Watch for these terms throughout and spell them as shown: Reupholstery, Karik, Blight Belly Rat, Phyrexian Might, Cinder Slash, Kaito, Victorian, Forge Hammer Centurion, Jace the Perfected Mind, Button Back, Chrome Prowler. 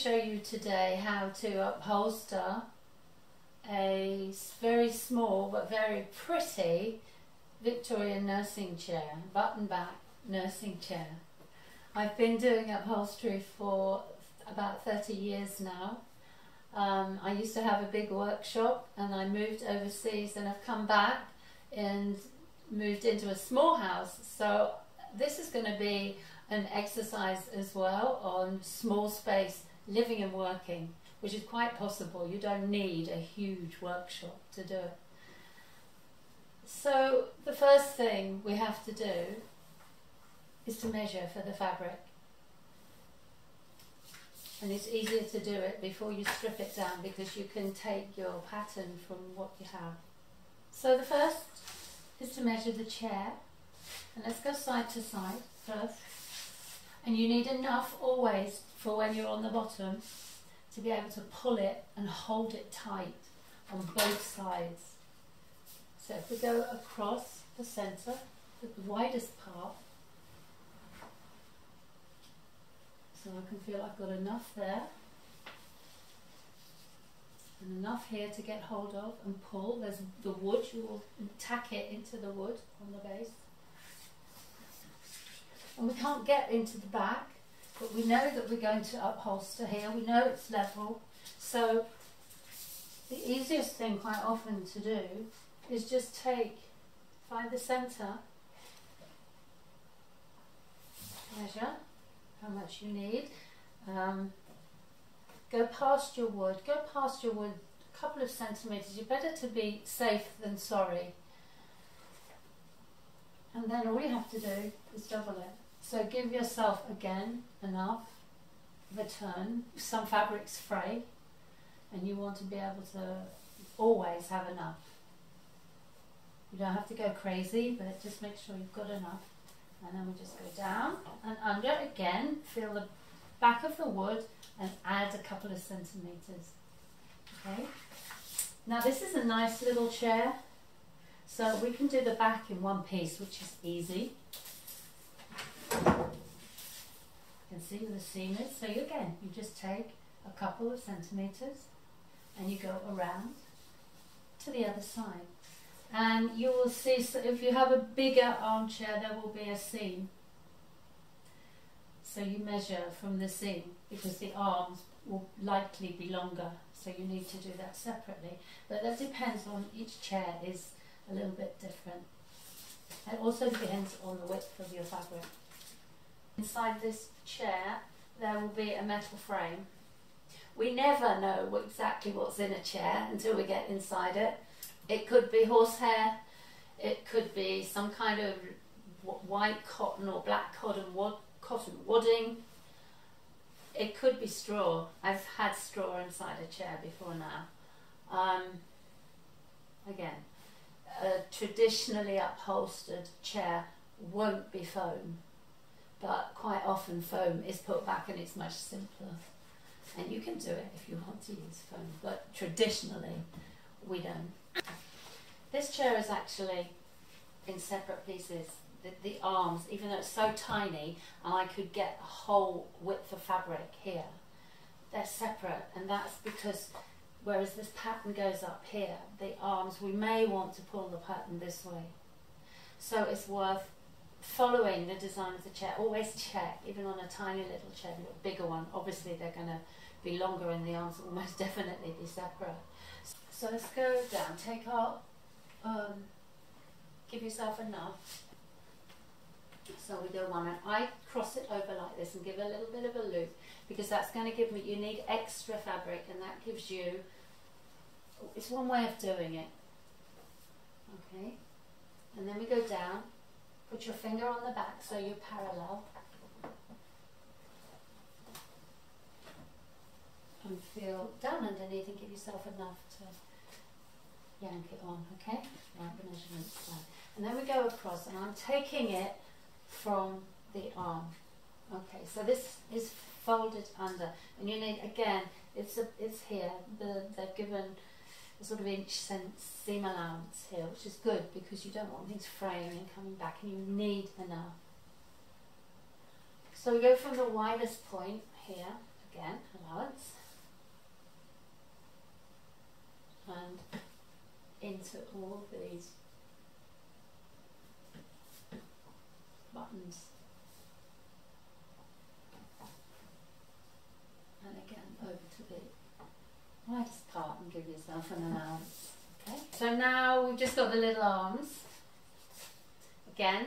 show you today how to upholster a very small but very pretty Victorian nursing chair, button back nursing chair. I've been doing upholstery for about 30 years now. I used to have a big workshop and I moved overseas and I've come back and moved into a small house, so this is going to be an exercise as well on small space living and working, which is quite possible. You don't need a huge workshop to do it. So the first thing we have to do is to measure for the fabric, and it's easier to do it before you strip it down because you can take your pattern from what you have. So the first is to measure the chair, and let's go side to side first, and you need enough always for when you're on the bottom to be able to pull it and hold it tight on both sides. So if we go across the centre with the widest part, so I can feel I've got enough there and enough here to get hold of and pull. There's the wood, you will tack it into the wood on the base. And we can't get into the back, but we know that we're going to upholster here, we know it's level. So the easiest thing quite often to do is just find the centre, measure how much you need. Go past your wood, a couple of centimetres. You're better to be safe than sorry. And then all you have to do is double it. So give yourself again enough of a turn. Some fabrics fray and you want to be able to always have enough. You don't have to go crazy, but just make sure you've got enough. And then we just go down and under again, feel the back of the wood and add a couple of centimetres. Okay. Now this is a nice little chair, so we can do the back in one piece, which is easy. You can see where the seam is, so again you just take a couple of centimetres and you go around to the other side. And you will see, so if you have a bigger armchair there will be a seam. So you measure from the seam because the arms will likely be longer, so you need to do that separately. But that depends on each chair, is a little bit different. It also depends on the width of your fabric. Inside this chair there will be a metal frame. We never know exactly what's in a chair until we get inside it. It could be horsehair, it could be some kind of white cotton or black cotton wadding, it could be straw. I've had straw inside a chair before now. Again, a traditionally upholstered chair won't be foam, but quite often foam is put back and it's much simpler. And you can do it if you want to use foam, but traditionally we don't. This chair is actually in separate pieces. The arms, even though it's so tiny and I could get a whole width of fabric here, they're separate, and that's because whereas this pattern goes up here, the arms, we may want to pull the pattern this way. So it's worth following the design of the chair. Always check, even on a tiny little chair, a bigger one, obviously they're going to be longer and the arms will most definitely be separate. So let's go down, take out, give yourself enough. So we go one, and I cross it over like this and give a little bit of a loop, because that's going to give me, you need extra fabric, and that gives you, it's one way of doing it. Okay, and then we go down, put your finger on the back so you're parallel, and feel down underneath and give yourself enough to yank it on, okay? Right, the measurement's done. And then we go across, and I'm taking it from the arm. Okay, so this is folded under, and you need, again, it's here, they've given a sort of inch seam allowance here, which is good because you don't want things fraying and coming back, and you need enough. So we go from the widest point here Again, allowance. And into all these buttons. And again, over to the widest part and give yourself an allowance. Okay. So now we've just got the little arms. Again,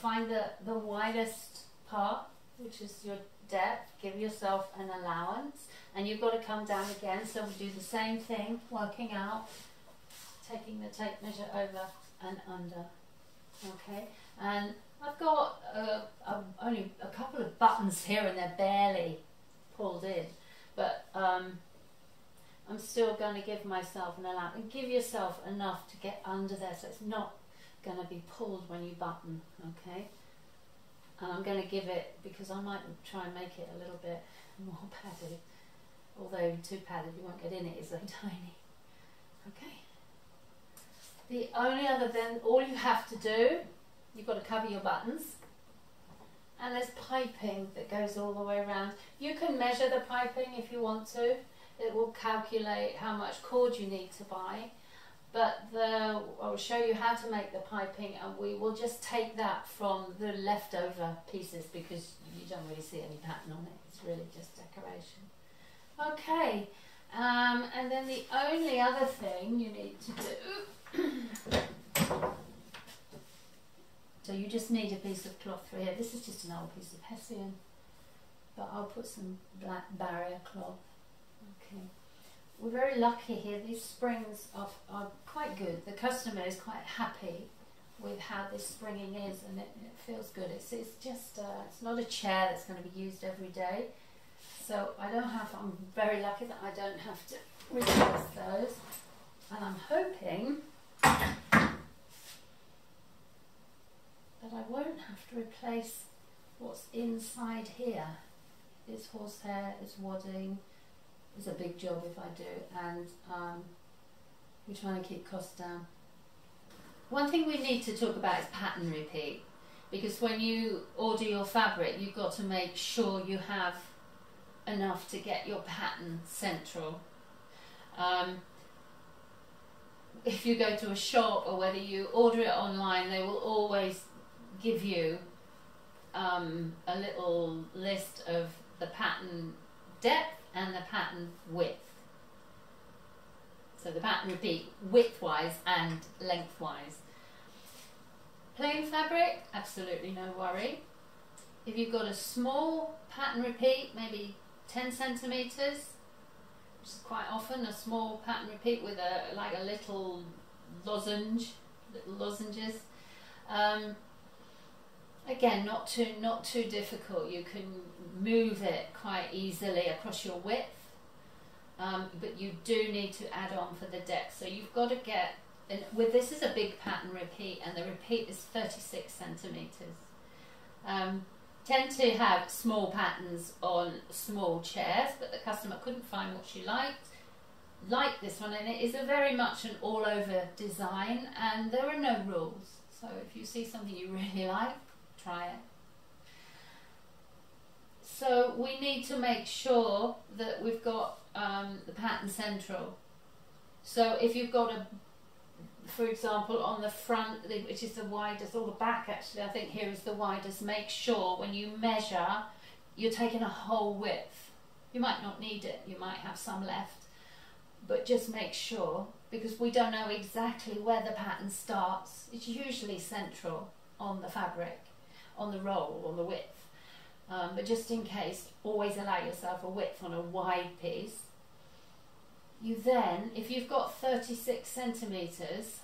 find the widest part, which is your depth. Give yourself an allowance. And you've got to come down again. So we'll do the same thing, working out, taking the tape measure over and under. Okay. And I've got only a couple of buttons here and they're barely pulled in, but I'm still going to give myself an allowance, and give yourself enough to get under there so it's not going to be pulled when you button, okay? And I'm going to give it, because I might try and make it a little bit more padded, although too padded you won't get in it, it's so tiny, okay? The only other thing, all you have to do, you've got to cover your buttons. And there's piping that goes all the way around. You can measure the piping if you want to. It will calculate how much cord you need to buy. But I will show you how to make the piping, and we will just take that from the leftover pieces because you don't really see any pattern on it. It's really just decoration. Okay, and then the only other thing you need to do so you just need a piece of cloth through here. This is just an old piece of Hessian, but I'll put some black barrier cloth. Okay. We're very lucky here. These springs are quite good. The customer is quite happy with how this springing is, and it feels good. It's just it's not a chair that's going to be used every day, so I'm very lucky that I don't have to replace those, and I'm hoping that I won't have to replace what's inside here. It's horsehair, it's wadding, it's a big job if I do, and we're trying to keep costs down. One thing we need to talk about is pattern repeat, because when you order your fabric, you've got to make sure you have enough to get your pattern central. If you go to a shop or whether you order it online, they will always give you a little list of the pattern depth and the pattern width. So the pattern would be width-wise and length-wise. Plain fabric, absolutely no worry. If you've got a small pattern repeat, maybe 10 centimeters, which is quite often a small pattern repeat with a little lozenge, little lozenges. Again, not too difficult. You can move it quite easily across your width, but you do need to add on for the depth. So you've got to get, and with this is a big pattern repeat, and the repeat is 36 centimeters. Tend to have small patterns on small chairs, but the customer couldn't find what she liked. Like this one, and it is a very much an all-over design, and there are no rules. So if you see something you really like, try it. So we need to make sure that we've got the pattern central. So if you've got for example, on the front, which is the widest, or the back actually, I think here is the widest, make sure when you measure, you're taking a whole width. You might not need it, you might have some left, but just make sure, because we don't know exactly where the pattern starts. It's usually central on the fabric, on the roll, on the width. But just in case, always allow yourself a width on a wide piece. You then, if you've got 36 centimetres,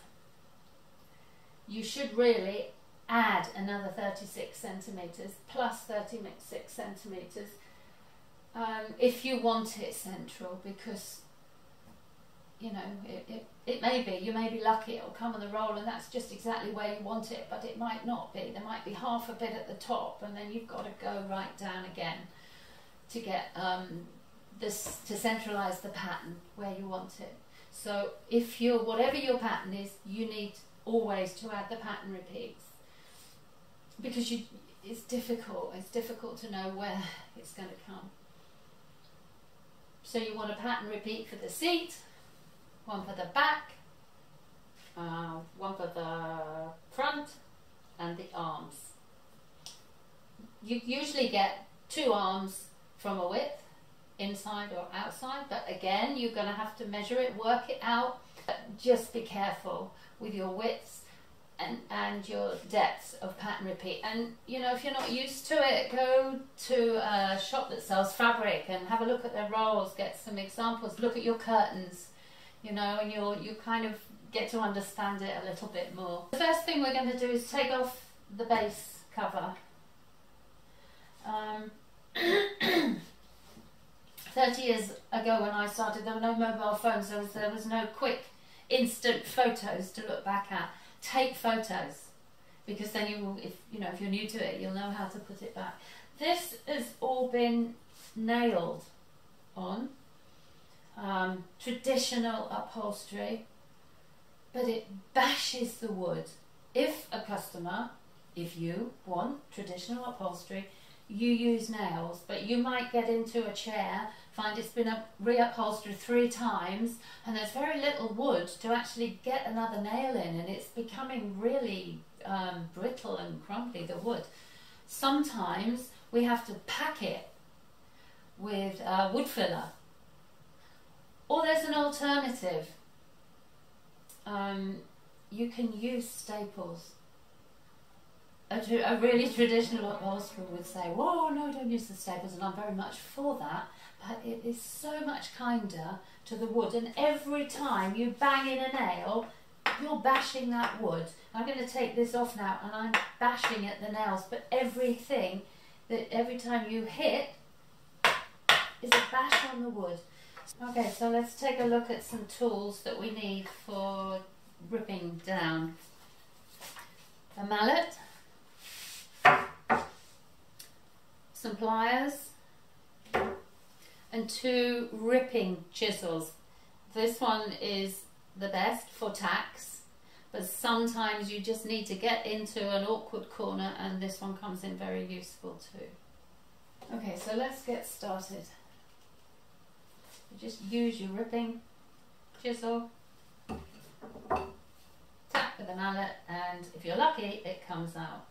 you should really add another 36 centimetres plus 36 centimetres if you want it central, because, you know, it may be, you may be lucky it'll come on the roll and that's just exactly where you want it, but it might not be. There might be half a bit at the top, and then you've got to go right down again to get to centralise the pattern where you want it. So if you're, whatever your pattern is, you need always to add the pattern repeats, because it's difficult to know where it's going to come. So you want a pattern repeat for the seat, one for the back, one for the front and the arms. You usually get two arms from a width, inside or outside, but again you're going to have to measure it, work it out. But just be careful with your widths and your depths of pattern repeat. And you know, if you're not used to it, go to a shop that sells fabric and have a look at their rolls, get some examples, look at your curtains, you know, and you kind of get to understand it a little bit more. The first thing we're going to do is take off the base cover. 30 years ago when I started, there were no mobile phones, there was no quick instant photos to look back at. Take photos, because then you will, if you're new to it, you'll know how to put it back. This has all been nailed on, traditional upholstery, but it bashes the wood. If a customer, if you want traditional upholstery, you use nails, but you might get into a chair, find it's been reupholstered 3 times, and there's very little wood to actually get another nail in, and it's becoming really brittle and crumbly, the wood. Sometimes we have to pack it with wood filler. Or there's an alternative. You can use staples. A really traditional upholsterer would say, whoa, no, don't use the staples, and I'm very much for that, but it is so much kinder to the wood, and every time you bang in a nail, you're bashing that wood. I'm going to take this off now, and I'm bashing at the nails, but every time you hit is a bash on the wood. Okay, so let's take a look at some tools that we need for ripping down. A mallet, some pliers, and 2 ripping chisels. This one is the best for tacks, but sometimes you just need to get into an awkward corner, and this one comes in very useful too. Okay, so let's get started. You just use your ripping chisel, tap with a mallet, and if you're lucky, it comes out.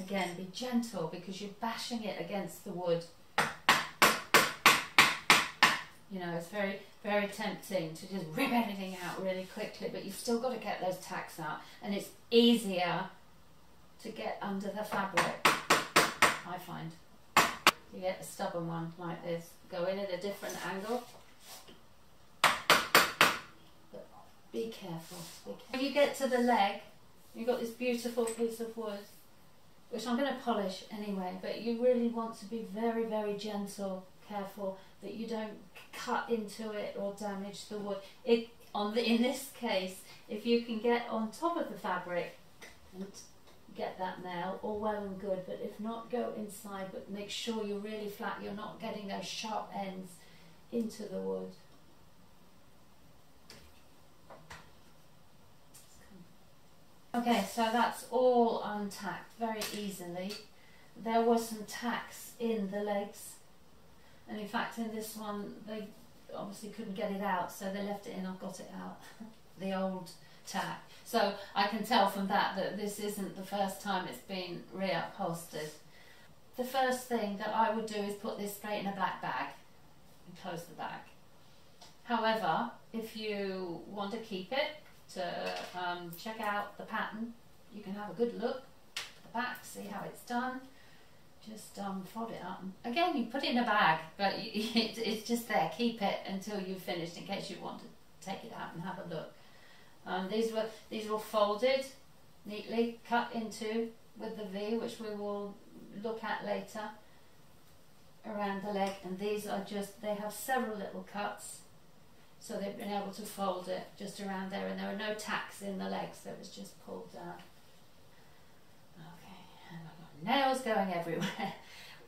Again, be gentle because you're bashing it against the wood. You know, it's very, very tempting to just rip everything out really quickly, but you've still got to get those tacks out, and it's easier to get under the fabric, I find. You get a stubborn one like this. Go in at a different angle. But be careful. When you get to the leg, you've got this beautiful piece of wood, which I'm going to polish anyway, but you really want to be very, very gentle, careful that you don't cut into it or damage the wood. In this case, if you can get on top of the fabric and get that nail, all well and good, but if not, go inside, but make sure you're really flat, you're not getting those sharp ends into the wood. Okay, so that's all untacked very easily. There were some tacks in the legs, and in fact in this one they obviously couldn't get it out, so they left it in. I've got it out, the old tack. So I can tell from that this isn't the first time it's been reupholstered. The first thing that I would do is put this straight in a black bag and close the bag. However, if you want to keep it, to check out the pattern, you can have a good look at the back, see how it's done. Just fold it up. Again, you put it in a bag, but it's just there. Keep it until you've finished, in case you want to take it out and have a look. These were folded neatly, cut into with the V, which we will look at later, around the leg. And these are just, they have several little cuts. So they've been able to fold it just around there, and there were no tacks in the legs, so it was just pulled down. Okay, and I've got nails going everywhere.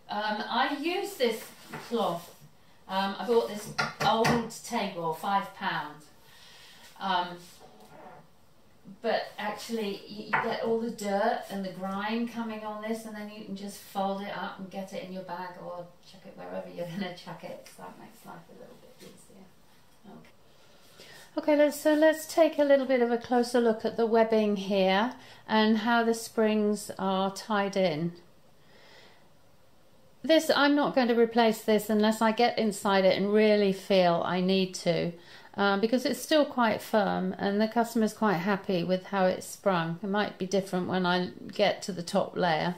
I use this cloth. I bought this old table, £5. But actually you get all the dirt and the grime coming on this, and then you can just fold it up and get it in your bag or chuck it wherever you're going to chuck it. So that makes life a little bit easier. Okay, let's take a little bit of a closer look at the webbing here and how the springs are tied in. This, I'm not going to replace this unless I get inside it and really feel I need to, because it's still quite firm and the customer's quite happy with how it's sprung. It might be different when I get to the top layer,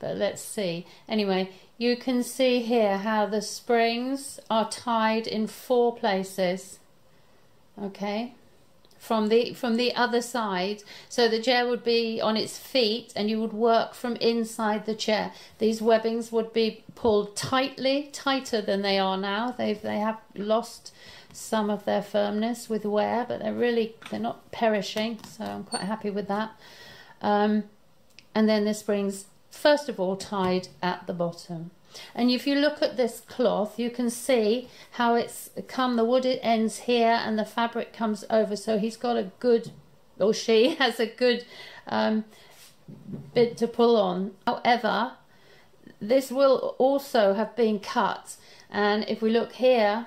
but let's see. Anyway, you can see here how the springs are tied in 4 places, okay, from the other side. So the chair would be on its feet and you would work from inside the chair. These webbings would be pulled tightly, tighter than they are now. They have lost some of their firmness with wear, but they're not perishing, so I'm quite happy with that. And then the springs, first of all, tied at the bottom. And if you look at this cloth, you can see how it's come, the wood ends here and the fabric comes over, so he's got a good, or she has a good bit to pull on. However, this will also have been cut, and if we look here,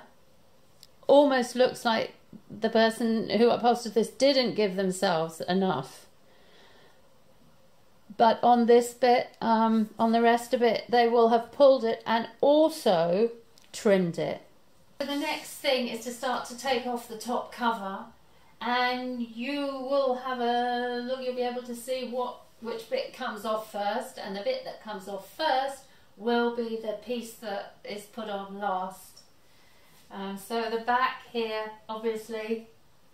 almost looks like the person who upholstered this didn't give themselves enough. But on this bit, on the rest of it, they will have pulled it and also trimmed it. So the next thing is to start to take off the top cover, and you will have a look, you'll be able to see which bit comes off first, and the bit that comes off first will be the piece that is put on last. So the back here, obviously,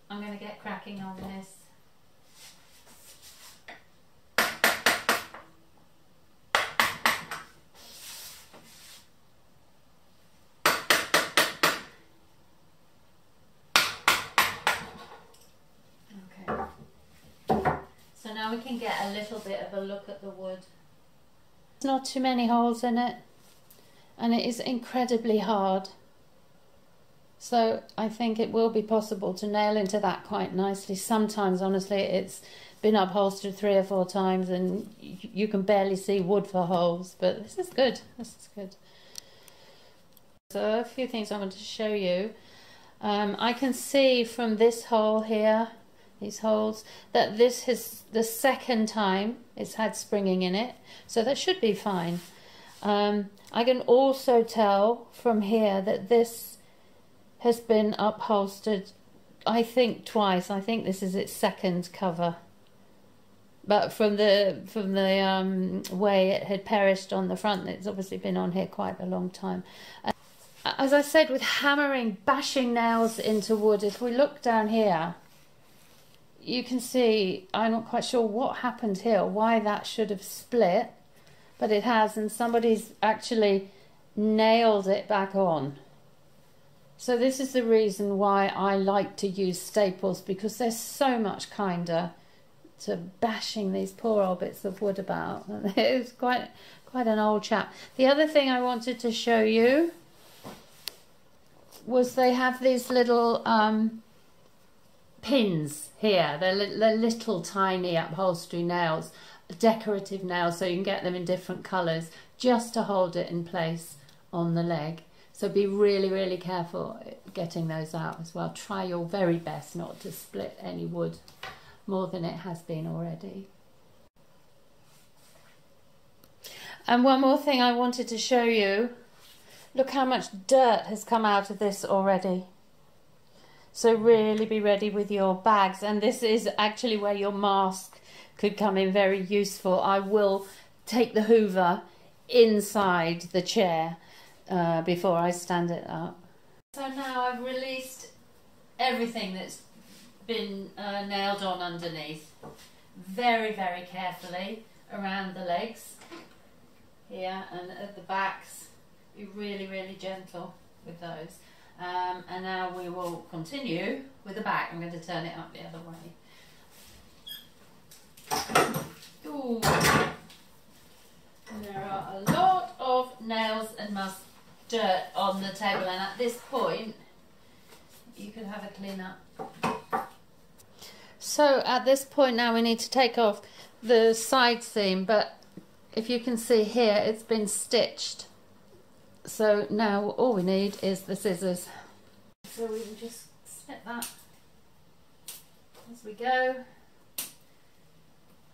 I'm going to get cracking on this. Now we can get a little bit of a look at the wood. There's not too many holes in it, and it is incredibly hard. So I think it will be possible to nail into that quite nicely. Sometimes, honestly, it's been upholstered 3 or 4 times and you can barely see wood for holes, but this is good, this is good. So a few things I want to show you. I can see from this hole here, these holes, that this is the second time it's had springing in it, so that should be fine. I can also tell from here that this has been upholstered, I think, twice. I think this is its second cover, but from the way it had perished on the front, it's obviously been on here quite a long time. As I said, with hammering, bashing nails into wood, if we look down here, you can see, I'm not quite sure what happened here, why that should have split, but it has, and somebody's actually nailed it back on. So this is the reason why I like to use staples, because they're so much kinder to bashing these poor old bits of wood about. It's quite an old chap. The other thing I wanted to show you was they have these little pins here. They're little tiny upholstery nails, decorative nails, so you can get them in different colours just to hold it in place on the leg. So be really, really careful getting those out as well. Try your very best not to split any wood more than it has been already. And one more thing I wanted to show you. Look how much dirt has come out of this already. So really be ready with your bags, and this is actually where your mask could come in very useful. I will take the hoover inside the chair before I stand it up. So now I've released everything that's been nailed on underneath, very, very carefully around the legs here and at the backs. Be really, really gentle with those. And now we will continue with the back. I'm going to turn it up the other way. Ooh. And there are a lot of nails and dirt on the table, and at this point you can have a clean up. So at this point now we need to take off the side seam, but if you can see here it's been stitched. So now all we need is the scissors. So we can just snip that as we go,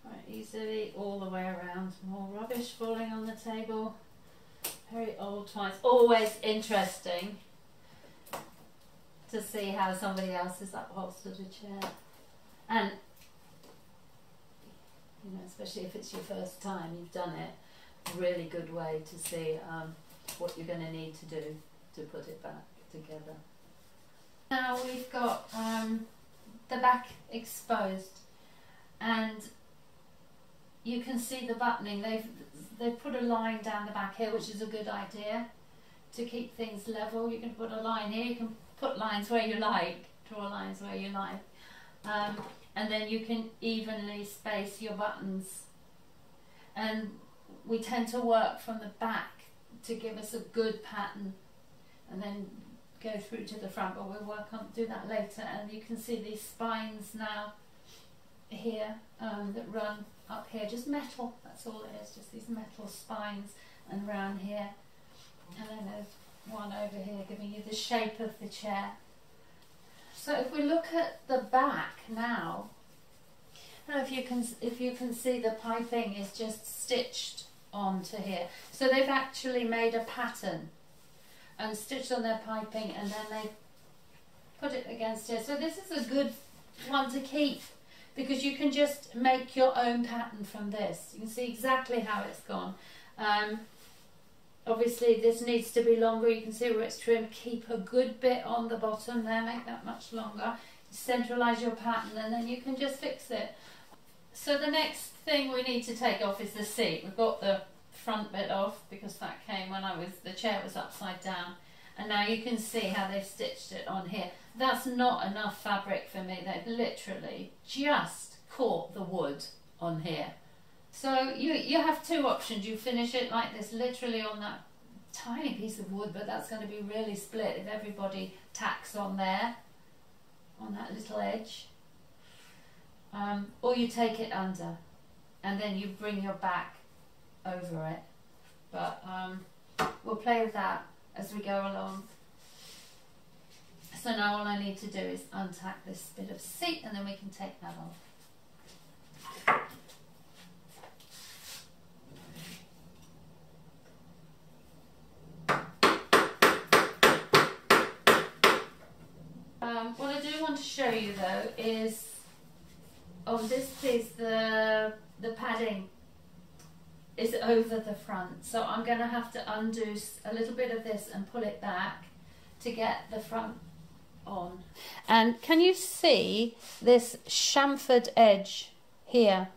quite easily all the way around. More rubbish falling on the table. Very old twine. It's always interesting to see how somebody else has upholstered a chair. And, you know, especially if it's your first time, you've done it, a really good way to see what you're going to need to do to put it back together. Now we've got the back exposed, and you can see the buttoning. They've put a line down the back here, which is a good idea to keep things level. You can put a line here, you can put lines where you like, draw lines where you like. And then you can evenly space your buttons, and we tend to work from the back to give us a good pattern and then go through to the front, but we'll do that later. And you can see these spines now here that run up here, just metal, that's all it is, just these metal spines, and around here, and then there's one over here giving you the shape of the chair. So if we look at the back now, I don't know if you can see the piping is just stitched onto here. So they've actually made a pattern and stitched on their piping, and then they put it against here. So this is a good one to keep because you can just make your own pattern from this. You can see exactly how it's gone. Obviously this needs to be longer, you can see where it's trimmed. Keep a good bit on the bottom there, make that much longer. Centralise your pattern and then you can just fix it. So the next thing we need to take off is the seat. We've got the front bit off because that came when the chair was upside down. And now you can see how they've stitched it on here. That's not enough fabric for me, they've literally just caught the wood on here. So you have two options. You finish it like this, literally on that tiny piece of wood, but that's going to be really split if everybody tacks on there, on that little edge. Or you take it under, and then you bring your back over it. But we'll play with that as we go along. So now all I need to do is untack this bit of seat, and then we can take that off. What I do want to show you though is on this piece the padding is over the front, so I'm going to have to undo a little bit of this and pull it back to get the front on. And can you see this chamfered edge here?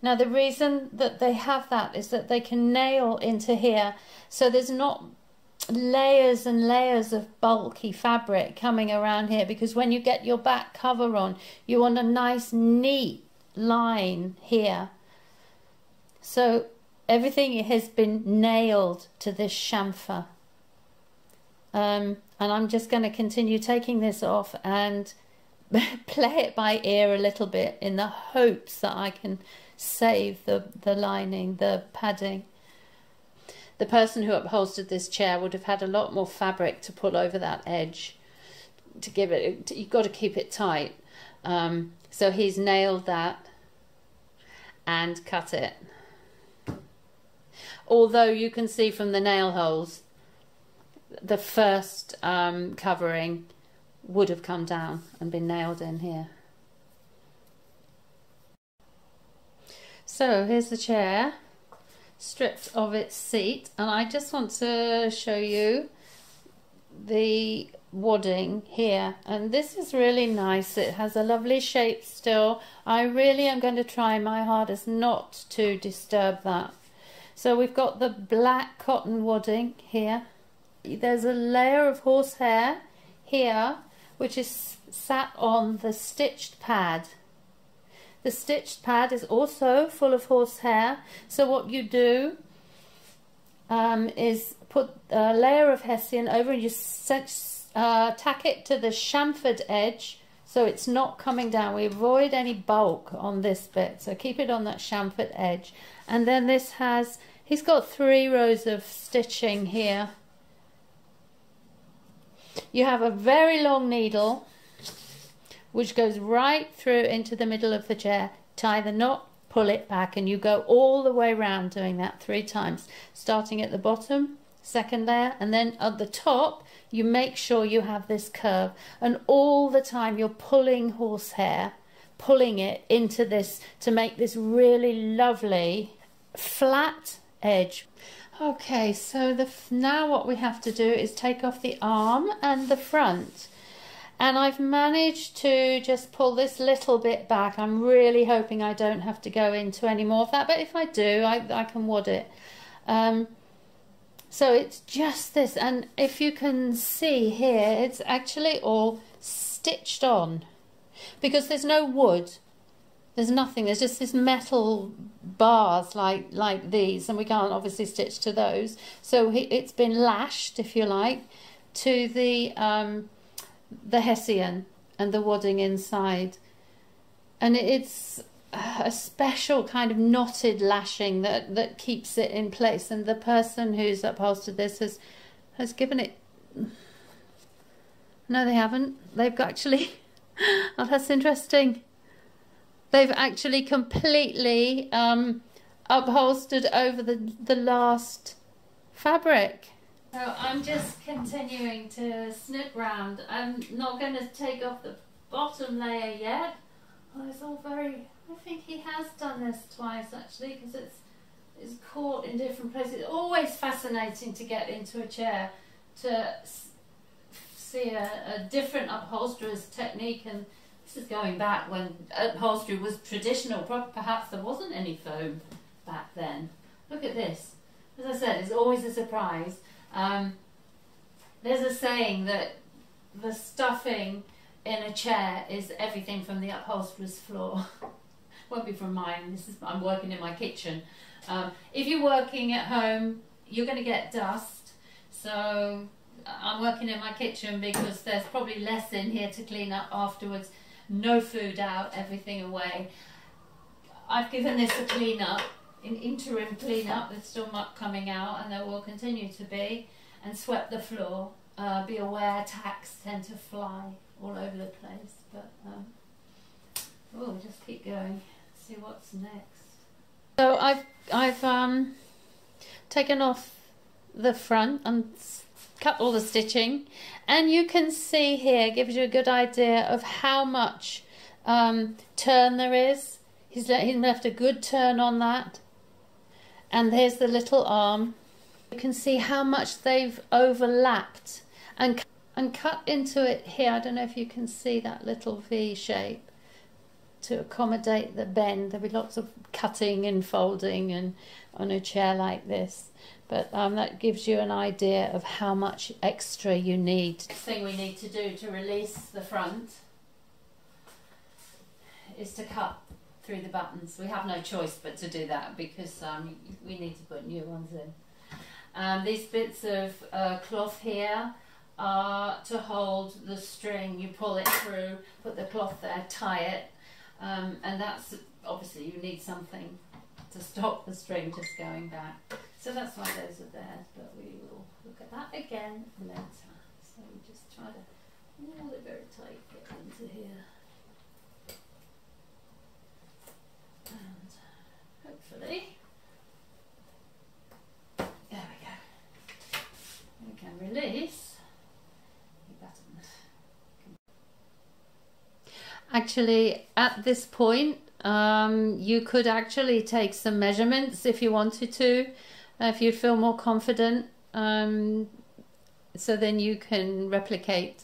Now the reason that they have that is that they can nail into here, so there's not layers and layers of bulky fabric coming around here, because when you get your back cover on you want a nice neat line here. So everything has been nailed to this chamfer, and I'm just going to continue taking this off and play it by ear a little bit in the hopes that I can save the lining, the padding. The person who upholstered this chair would have had a lot more fabric to pull over that edge to give it. You've got to keep it tight. So he's nailed that and cut it. Although you can see from the nail holes, the first covering would have come down and been nailed in here. So here's the chair, stripped of its seat, and I just want to show you the wadding here, and this is really nice. It has a lovely shape still. I really am going to try my hardest not to disturb that. So we've got the black cotton wadding here. There's a layer of horsehair here which is sat on the stitched pad. The stitched pad is also full of horsehair, so what you do is put a layer of hessian over and you tack it to the chamfered edge so it's not coming down. We avoid any bulk on this bit, so keep it on that chamfered edge. And then this has, he's got 3 rows of stitching here. You have a very long needle which goes right through into the middle of the chair. Tie the knot, pull it back, and you go all the way round doing that 3 times, starting at the bottom, second layer, and then at the top you make sure you have this curve, and all the time you're pulling horsehair, pulling it into this to make this really lovely flat edge. Okay, so now what we have to do is take off the arm and the front, and I've managed to just pull this little bit back. I'm really hoping I don't have to go into any more of that, but if I do, I can wad it. So it's just this, and if you can see here, it's actually all stitched on because there's no wood, there's nothing, there's just this metal bars like these, and we can't obviously stitch to those, so it's been lashed, if you like, to the hessian and the wadding inside, and it's a special kind of knotted lashing that keeps it in place, and the person who's upholstered this has given it, no they haven't, they've actually oh that's interesting, they've actually completely upholstered over the last fabric. So I'm just continuing to snip round. I'm not going to take off the bottom layer yet. Oh, it's all very... I think he has done this twice actually, because it's caught in different places. It's always fascinating to get into a chair to see a different upholsterer's technique, and this is going back when upholstery was traditional. Perhaps there wasn't any foam back then. Look at this. As I said, it's always a surprise. There's a saying that the stuffing in a chair is everything from the upholsterer's floor. Won't be from mine. I'm working in my kitchen. If you're working at home, you're going to get dust. So I'm working in my kitchen because there's probably less in here to clean up afterwards. No food out, everything away. I've given this a clean up, an interim clean up. There's still muck coming out, and there will continue to be. And swept the floor. Be aware, tacks tend to fly all over the place. But oh, just keep going. See what's next. So I've taken off the front and cut all the stitching, and you can see here, gives you a good idea of how much turn there is. He's left a good turn on that, and there's the little arm. You can see how much they've overlapped and cut into it here. I don't know if you can see that little V shape. To accommodate the bend, there'll be lots of cutting and folding and on a chair like this, but that gives you an idea of how much extra you need. The next thing we need to do to release the front is to cut through the buttons. We have no choice but to do that because we need to put new ones in. These bits of cloth here are to hold the string. You pull it through, put the cloth there, tie it. And that's obviously you need something to stop the string just going back. So that's why those are there, but we will look at that again later. So we just try to hold it very tight, get into here. And hopefully, there we go. We can release. Actually, at this point, you could actually take some measurements if you wanted to, if you feel more confident. So then you can replicate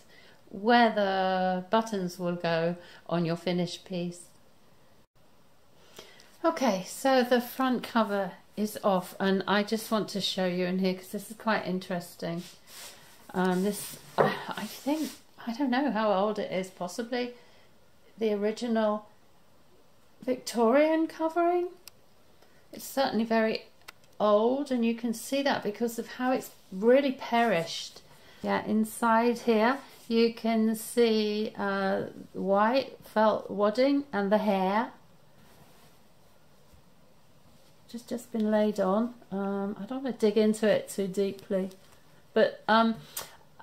where the buttons will go on your finished piece. Okay, so the front cover is off, and I just want to show you in here because this is quite interesting. This, I think, I don't know how old it is, possibly the original Victorian covering. It's certainly very old, and you can see that because of how it's really perished. Yeah, inside here you can see white felt wadding and the hair just been laid on. I don't want to dig into it too deeply, but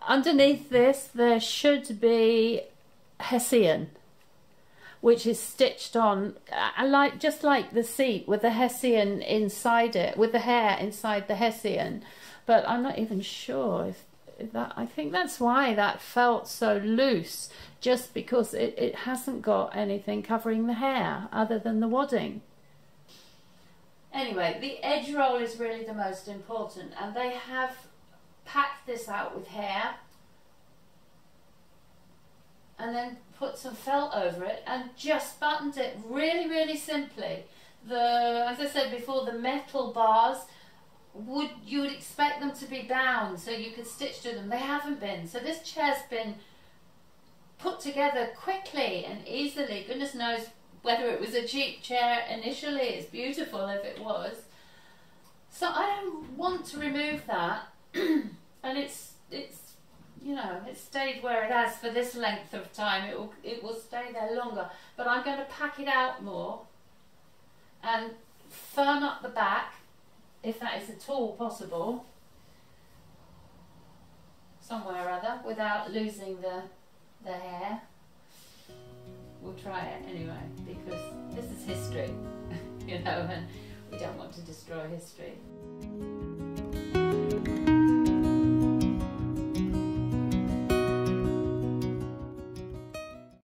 underneath this there should be Hessian, which is stitched on. I like, just like the seat with the Hessian inside it, with the hair inside the Hessian, but I'm not even sure if that, I think that's why that felt so loose, just because it hasn't got anything covering the hair other than the wadding. Anyway, the edge roll is really the most important, and they have packed this out with hair and then put some felt over it and just buttoned it really, really simply. As I said before, the metal bars, you would expect them to be bound so you could stitch to them. They haven't been. So this chair's been put together quickly and easily. Goodness knows whether it was a cheap chair initially. It's beautiful if it was. So I don't want to remove that. And it's, you know, it stayed where it has for this length of time. It will stay there longer. But I'm going to pack it out more and firm up the back, if that is at all possible, somewhere or other, without losing the hair. We'll try it anyway, because this is history, you know, and we don't want to destroy history.